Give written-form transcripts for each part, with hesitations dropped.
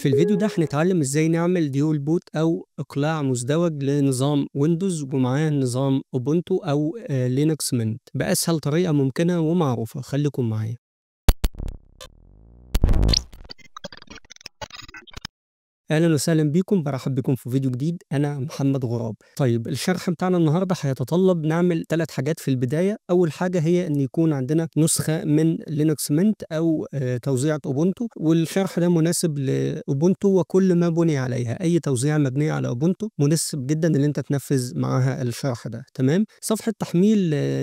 في الفيديو ده هنتعلم ازاي نعمل ديول بوت او اقلاع مزدوج لنظام ويندوز ومعاه نظام اوبونتو او لينكس مينت باسهل طريقه ممكنه ومعروفه. خليكم معايا. اهلا وسهلا بيكم، برحب بكم في فيديو جديد. انا محمد غراب. طيب الشرح بتاعنا النهارده هيتطلب نعمل 3 حاجات في البدايه. اول حاجه هي ان يكون عندنا نسخه من لينكس مينت او توزيعه اوبونتو، والشرح ده مناسب لاوبونتو وكل ما بني عليها. اي توزيعه مبنيه على اوبونتو مناسب جدا ان انت تنفذ معاها الشرح ده. تمام. صفحه تحميل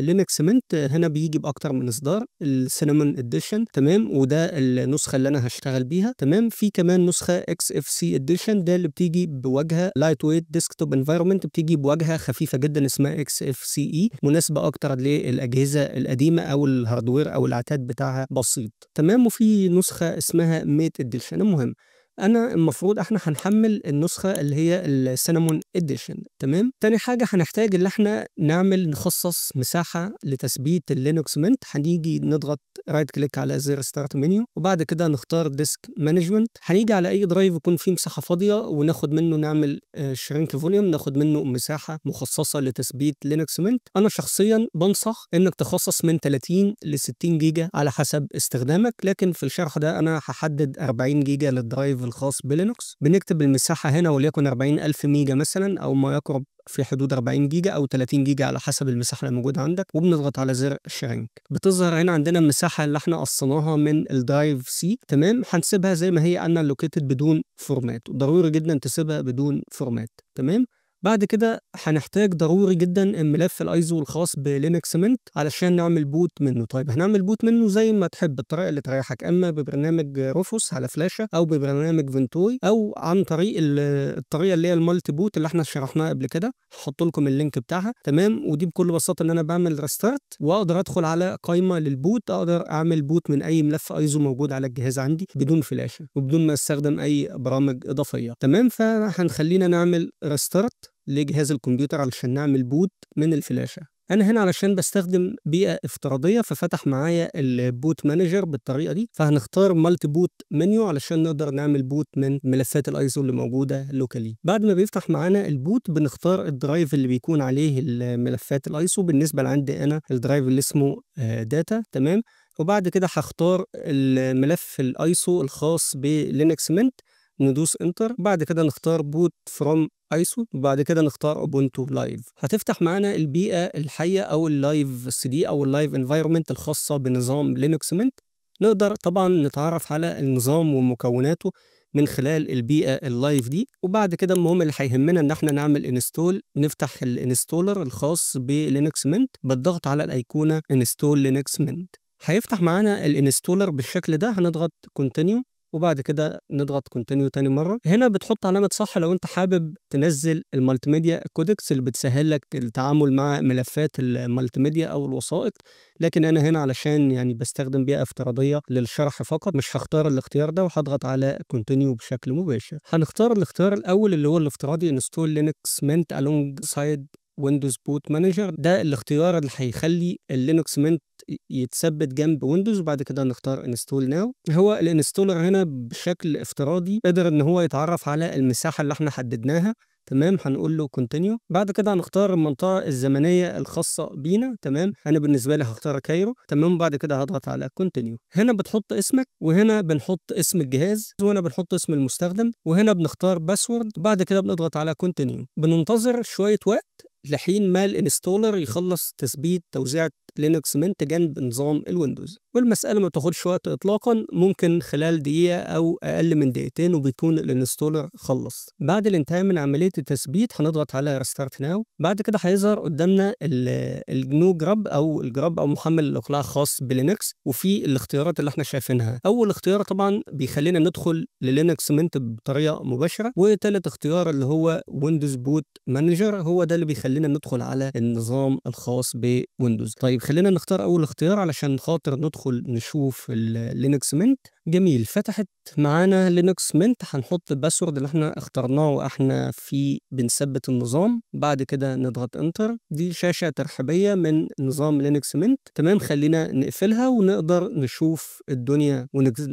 لينكس مينت هنا بيجي باكتر من اصدار، السينامون اديشن. تمام، وده النسخه اللي انا هشتغل بيها. تمام، في كمان نسخه XFCE اديشن، ده اللي بتيجي بواجهه لايت ويت ديسكتوب انفايرمنت، بتيجي بواجهه خفيفه جدا اسمها XFCE، مناسبه اكتر للاجهزه القديمه او الهاردوير او العتاد بتاعها بسيط. تمام، وفي نسخه اسمها ميت اديشن. المهم انا المفروض احنا هنحمل النسخه اللي هي السينامون اديشن. تمام. تاني حاجه هنحتاج ان احنا نعمل نخصص مساحه لتثبيت اللينكس مينت. هنيجي نضغط رايت كليك على زر ستارت منيو، وبعد كده نختار ديسك مانجمنت. هنيجي على اي درايف يكون فيه مساحه فاضيه وناخد منه، نعمل شرينك فوليوم، ناخد منه مساحه مخصصه لتثبيت لينكس مينت. انا شخصيا بنصح انك تخصص من 30 ل 60 جيجا على حسب استخدامك، لكن في الشرح ده انا هحدد 40 جيجا للدرايف الخاص بلينكس. بنكتب المساحة هنا وليكن 40,000 ميجا مثلا، أو ما يقرب في حدود 40 جيجا أو 30 جيجا على حسب المساحة اللي موجودة عندك، وبنضغط على زر شرينك. بتظهر هنا عندنا المساحة اللي احنا قصيناها من الدرايف سي. تمام، هنسيبها زي ما هي أنا لوكيتد بدون فورمات، وضروري جدا تسيبها بدون فورمات. تمام. بعد كده هنحتاج ضروري جدا الملف الايزو الخاص بلينكس مينت علشان نعمل بوت منه. طيب هنعمل بوت منه زي ما تحب، بالطريقه اللي تريحك، اما ببرنامج روفوس على فلاشه، او ببرنامج فنتوي، او عن طريق الطريقه اللي هي المالتي بوت اللي احنا شرحناها قبل كده، هحط لكم اللينك بتاعها. تمام، ودي بكل بساطه ان انا بعمل ريستارت واقدر ادخل على قائمه للبوت، اقدر اعمل بوت من اي ملف ايزو موجود على الجهاز عندي بدون فلاشه وبدون ما استخدم اي برامج اضافيه. تمام، فهنخلينا نعمل ريستارت لجهاز الكمبيوتر علشان نعمل بوت من الفلاشة. أنا هنا علشان بستخدم بيئة افتراضية ففتح معايا البوت مانجر بالطريقة دي، فهنختار مالتي بوت منيو علشان نقدر نعمل بوت من ملفات الايزو اللي موجودة لوكالي. بعد ما بيفتح معانا البوت بنختار الدرايف اللي بيكون عليه الملفات الايزو. بالنسبة لعندي أنا الدرايف اللي اسمه داتا. تمام، وبعد كده هختار الملف الايسو الخاص بلينكس مينت، ندوس انتر، بعد كده نختار بوت فروم ايسو، وبعد كده نختار اوبونتو لايف. هتفتح معانا البيئه الحيه او اللايف سي دي او اللايف انفايرمنت الخاصه بنظام لينكس مينت. نقدر طبعا نتعرف على النظام ومكوناته من خلال البيئه اللايف دي. وبعد كده المهم اللي هيهمنا ان احنا نعمل انستول. نفتح الانستولر الخاص بلينكس مينت بالضغط على الايقونه انستول لينكس مينت. هيفتح معانا الانستولر بالشكل ده، هنضغط كونتينيو وبعد كده نضغط كونتينيو تاني مره. هنا بتحط علامه صح لو انت حابب تنزل المالتي ميديا كودكس اللي بتسهل لك التعامل مع ملفات المالتي ميديا او الوثائق، لكن انا هنا علشان يعني بستخدم بيئه افتراضيه للشرح فقط مش هختار الاختيار ده، وهضغط على كونتينيو بشكل مباشر. هنختار الاختيار الاول اللي هو الافتراضي انستول لينكس مينت الونج سايد ويندوز بوت مانجر، ده الاختيار اللي هيخلي اللينكس مينت يتثبت جنب ويندوز. وبعد كده نختار انستول ناو. هو الانستولر هنا بشكل افتراضي قادر ان هو يتعرف على المساحه اللي احنا حددناها. تمام، هنقول له كونتينيو. بعد كده هنختار المنطقه الزمنيه الخاصه بينا. تمام، انا بالنسبه لي هختار كايرو. تمام، بعد كده هضغط على كونتينيو. هنا بتحط اسمك، وهنا بنحط اسم الجهاز، وهنا بنحط اسم المستخدم، وهنا بنختار باسورد، بعد كده بنضغط على كونتينيو. بننتظر شويه وقت لحين ما الانستولر يخلص تثبيت توزيعة لينكس مينت جنب نظام الويندوز. والمسألة ما بتاخدش وقت إطلاقا، ممكن خلال دقيقة أو أقل من دقيقتين وبيكون الانستولر خلص. بعد الانتهاء من عملية التثبيت هنضغط على ريستارت ناو. بعد كده هيظهر قدامنا الجنو جراب أو الجراب أو محمل الإقلاع خاص بلينكس، وفي الاختيارات اللي احنا شايفينها. أول اختيار طبعا بيخلينا ندخل للينكس مينت بطريقة مباشرة، وتالت اختيار اللي هو ويندوز بوت مانجر، هو ده اللي بيخلينا ندخل على النظام الخاص بويندوز. طيب خلينا نختار أول اختيار علشان خاطر ندخل نشوف اللينكس مينت. جميل، فتحت معانا لينكس مينت. هنحط الباسورد اللي احنا اخترناه واحنا في بنثبت النظام، بعد كده نضغط انتر. دي شاشة ترحيبية من نظام لينكس مينت. تمام، خلينا نقفلها ونقدر نشوف الدنيا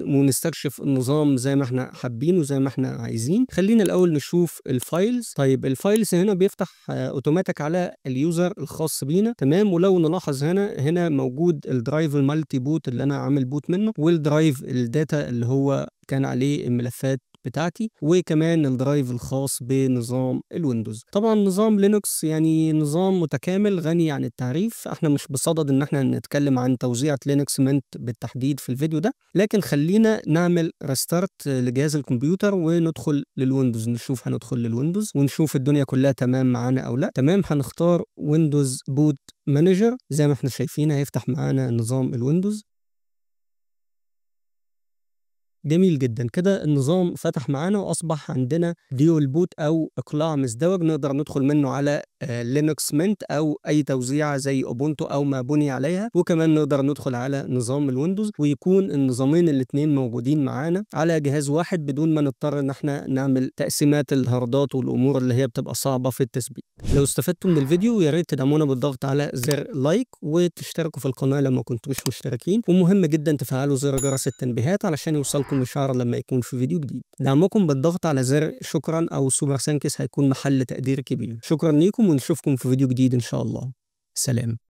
ونستكشف النظام زي ما احنا حابين وزي ما احنا عايزين. خلينا الاول نشوف الفايلز. طيب الفايلز هنا بيفتح اوتوماتيك على اليوزر الخاص بينا. تمام، ولو نلاحظ هنا موجود الدرايف المالتي بوت اللي انا عامل بوت منه، والدرايف الداتا اللي هو كان عليه الملفات بتاعتي، وكمان الدرايف الخاص بنظام الويندوز. طبعا نظام لينكس يعني نظام متكامل غني عن التعريف، احنا مش بصدد ان احنا نتكلم عن توزيعة لينكس مينت بالتحديد في الفيديو ده، لكن خلينا نعمل ريستارت لجهاز الكمبيوتر وندخل للويندوز. نشوف هندخل للويندوز ونشوف الدنيا كلها تمام معانا او لا. تمام، هنختار ويندوز بوت مانجر. زي ما احنا شايفين هيفتح معانا نظام الويندوز. جميل جدا، كده النظام فتح معانا واصبح عندنا ديول بوت او اقلاع مزدوج، نقدر ندخل منه على لينكس مينت او اي توزيعه زي اوبونتو او ما بني عليها، وكمان نقدر ندخل على نظام الويندوز، ويكون النظامين الاثنين موجودين معانا على جهاز واحد بدون ما نضطر ان احنا نعمل تقسيمات الهاردات والامور اللي هي بتبقى صعبه في التثبيت. لو استفدتم من الفيديو يا ريت تدعمونا بالضغط على زر لايك، وتشتركوا في القناه لو ما كنتوش مشتركين، ومهم جدا تفعلوا زر جرس التنبيهات علشان يوصلكم اشعار لما يكون في فيديو جديد. دعمكم بالضغط على زر شكرا او سوبر سانكس هيكون محل تقدير كبير. شكرا ليكم ونشوفكم في فيديو جديد ان شاء الله. سلام.